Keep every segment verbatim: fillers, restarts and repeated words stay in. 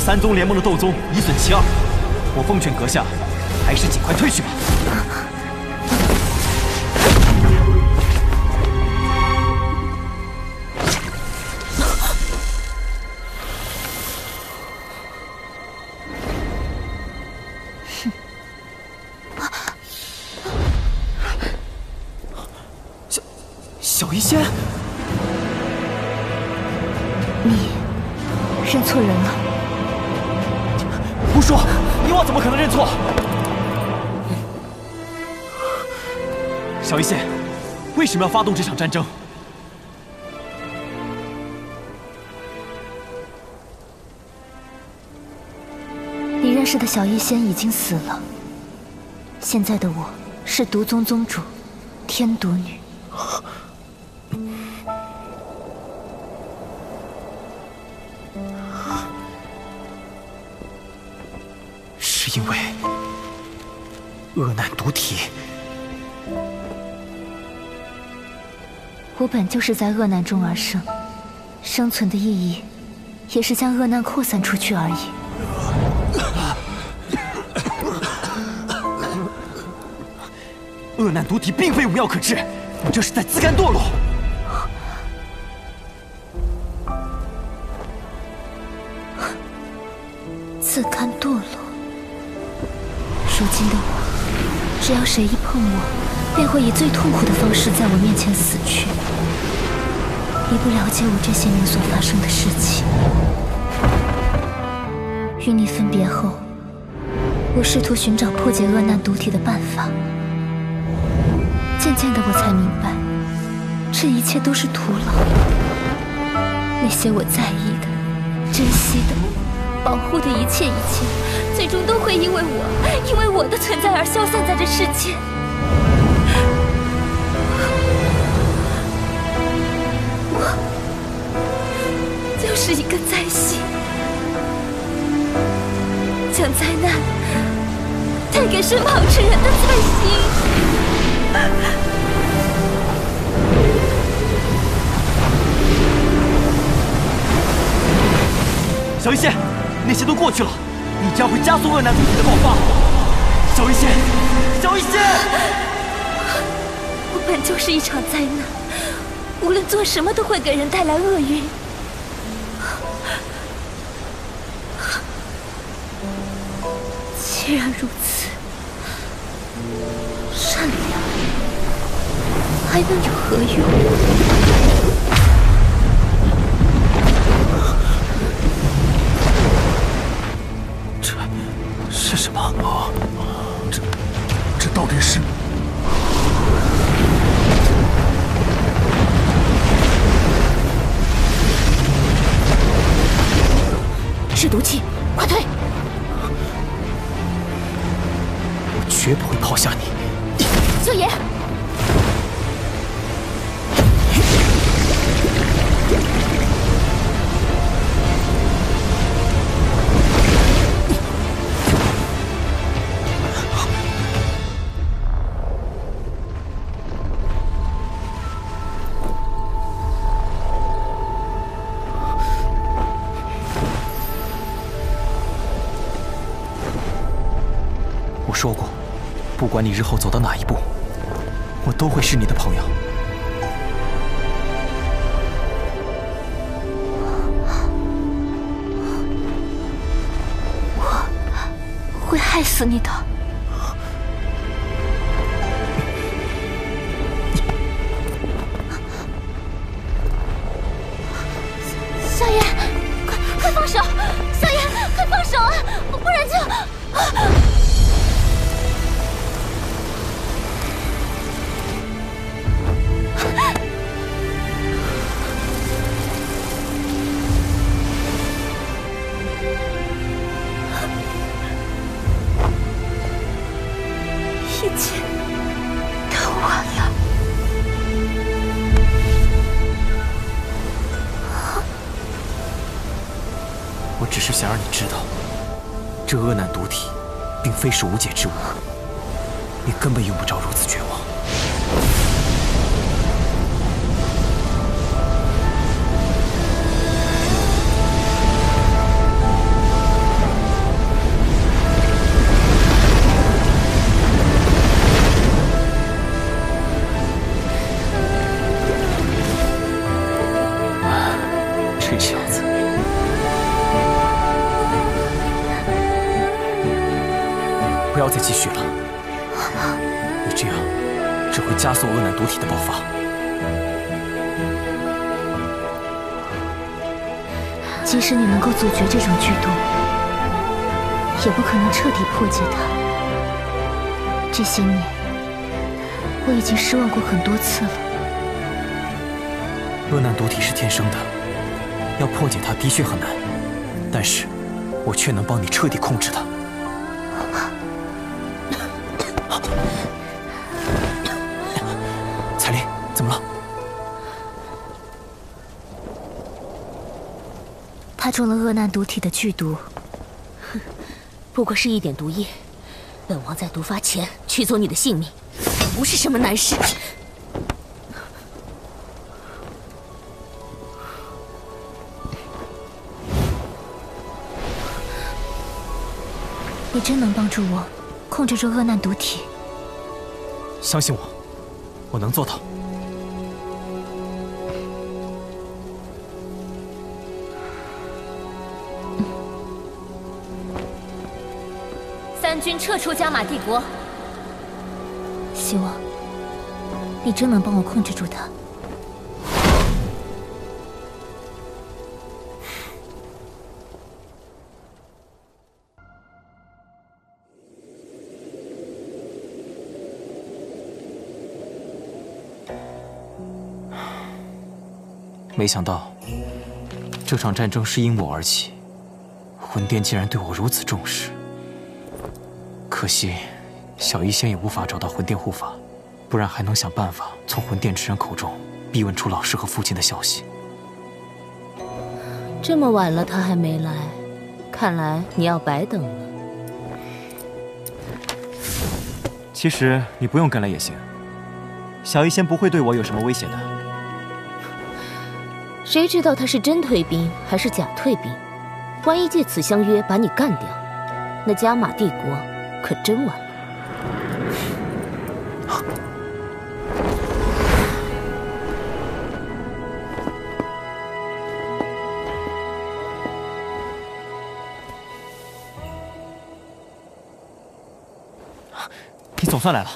们三宗联盟的斗宗已损其二，我奉劝阁下，还是尽快退去吧。小小医仙，你。 认错人了，胡说！以往怎么可能认错？小医仙，为什么要发动这场战争？你认识的小医仙已经死了，现在的我是毒宗宗主，天毒女。 因为恶难毒体，我本就是在恶难中而生，生存的意义也是将恶难扩散出去而已。恶难毒体并非无药可治，你这是在自甘堕落。 只要谁一碰我，便会以最痛苦的方式在我面前死去。你不了解我这些年所发生的事情。与你分别后，我试图寻找破解恶难毒体的办法。渐渐的，我才明白，这一切都是徒劳。那些我在意的、珍惜的。 保护的一切一切，最终都会因为我，因为我的存在而消散在这世间。我就是一个灾星，将灾难带给身旁之人的灾星。 小医仙，那些都过去了，你这样会加速恶难毒体的爆发。小医仙，小医仙，我本就是一场灾难，无论做什么都会给人带来厄运。既然如此，善良还能有何用？ 是什么？啊，这这到底是？是毒气，快退！我绝不会抛下你，萧炎。 说过，不管你日后走到哪一步，我都会是你的朋友。我会害死你的。萧炎，快快放手！萧炎，快放手啊！不然就……啊 这恶难毒体，并非是无解之物，你根本用不着如此绝望。再继续了。妈妈，你这样只会加速恶难毒体的爆发。即使你能够阻绝这种剧毒，也不可能彻底破解它。这些年，我已经失望过很多次了。恶难毒体是天生的，要破解它的确很难，但是我却能帮你彻底控制它。 彩铃，怎么了？他中了恶难毒体的剧毒，哼，不过是一点毒液。本王在毒发前取走你的性命，不是什么难事。你真能帮助我控制住恶难毒体？相信我。 我能做到。三军撤出加玛帝国。希望你真能帮我控制住他。没想到，这场战争是因我而起，魂殿竟然对我如此重视。可惜，小医仙也无法找到魂殿护法，不然还能想办法从魂殿之人口中逼问出老师和父亲的消息。这么晚了，他还没来，看来你要白等了。其实你不用跟来也行，小医仙不会对我有什么威胁的。 谁知道他是真退兵还是假退兵？万一借此相约把你干掉，那加玛帝国可真完了。你总算来了。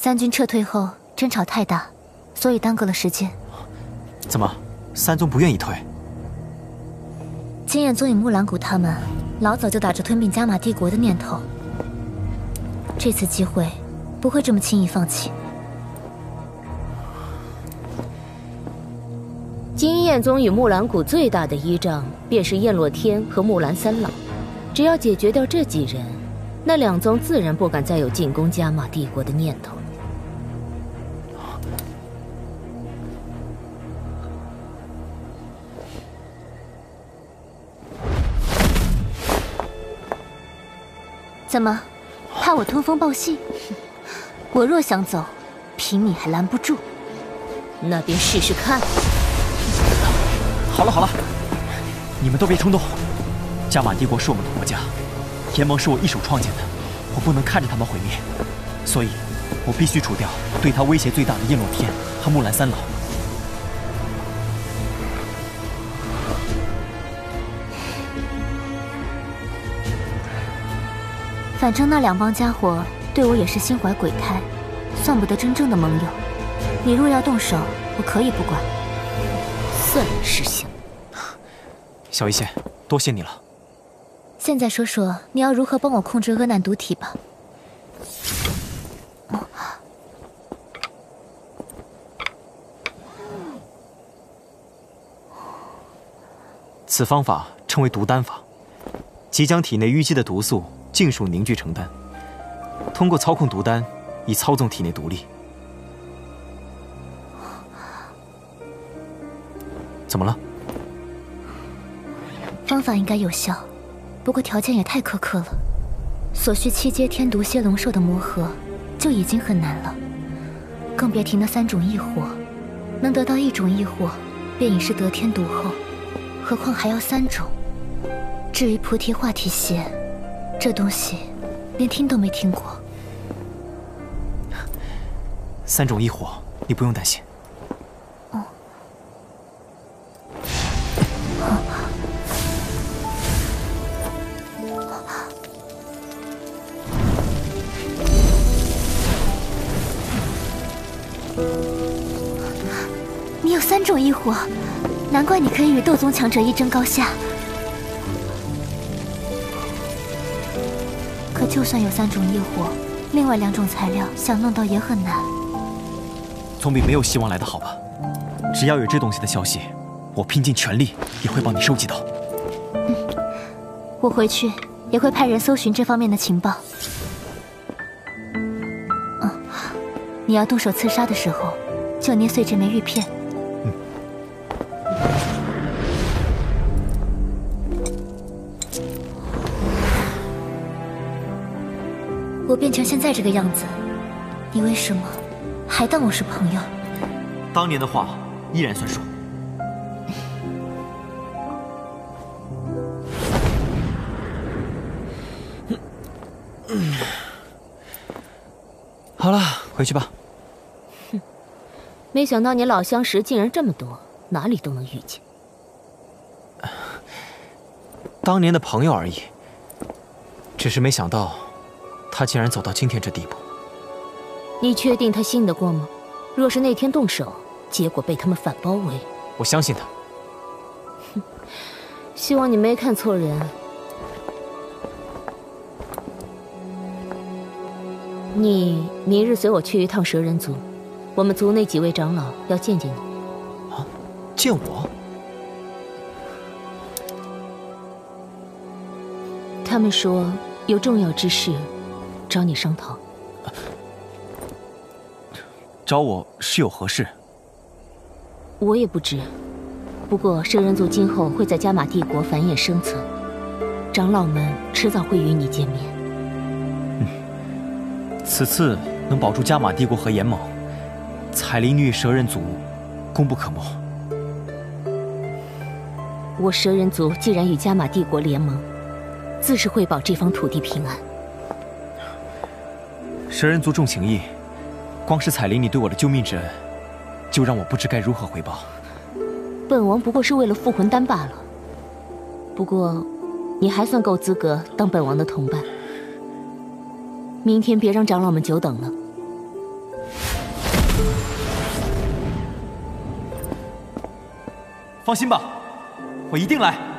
三军撤退后，争吵太大，所以耽搁了时间。怎么，三宗不愿意退？金眼宗与木兰谷他们老早就打着吞并加玛帝国的念头，这次机会不会这么轻易放弃。金燕宗与木兰谷最大的依仗便是燕落天和木兰三老，只要解决掉这几人，那两宗自然不敢再有进攻加玛帝国的念头。 怎么，怕我通风报信？我若想走，凭你还拦不住。那便试试看。好了好了，你们都别冲动。加玛帝国是我们的国家，联盟是我一手创建的，我不能看着他们毁灭，所以我必须除掉对他威胁最大的燕落天和木兰三老。反正那两帮家伙对我也是心怀鬼胎，算不得真正的盟友。你若要动手，我可以不管。算你识相。小医仙，多谢你了。现在说说你要如何帮我控制恶难毒体吧。哦、此方法称为毒丹法，即将体内淤积的毒素。 尽数凝聚成丹，通过操控毒丹，以操纵体内毒力。怎么了？方法应该有效，不过条件也太苛刻了。所需七阶天毒蝎龙兽的磨合就已经很难了，更别提那三种异火。能得到一种异火，便已是得天独厚，何况还要三种。至于菩提化体蝎。 这东西，连听都没听过。三种异火，你不用担心。哦。三种异火，难怪你可以与斗宗强者一争高下。可就算有三种异火，另外两种材料想弄到也很难。总比没有希望来的好吧？只要有这东西的消息，我拼尽全力也会帮你收集到。嗯，我回去也会派人搜寻这方面的情报。嗯，你要动手刺杀的时候，就捏碎这枚玉片。 我变成现在这个样子，你为什么还当我是朋友？当年的话依然算数。好了，回去吧。哼，没想到你老相识竟然这么多，哪里都能遇见。当年的朋友而已，只是没想到。 他竟然走到今天这地步，你确定他信得过吗？若是那天动手，结果被他们反包围，我相信他。哼，希望你没看错人。你明日随我去一趟蛇人族，我们族内几位长老要见见你。啊，见我？他们说有重要之事。 找你商讨，找我是有何事？我也不知，不过蛇人族今后会在加玛帝国繁衍生存，长老们迟早会与你见面。嗯，此次能保住加玛帝国和炎盟，彩鳞女蛇人族功不可没。我蛇人族既然与加玛帝国联盟，自是会保这方土地平安。 蛇人族重情义，光是彩铃你对我的救命之恩，就让我不知该如何回报。本王不过是为了复魂丹罢了。不过，你还算够资格当本王的同伴。明天别让长老们久等了。放心吧，我一定来。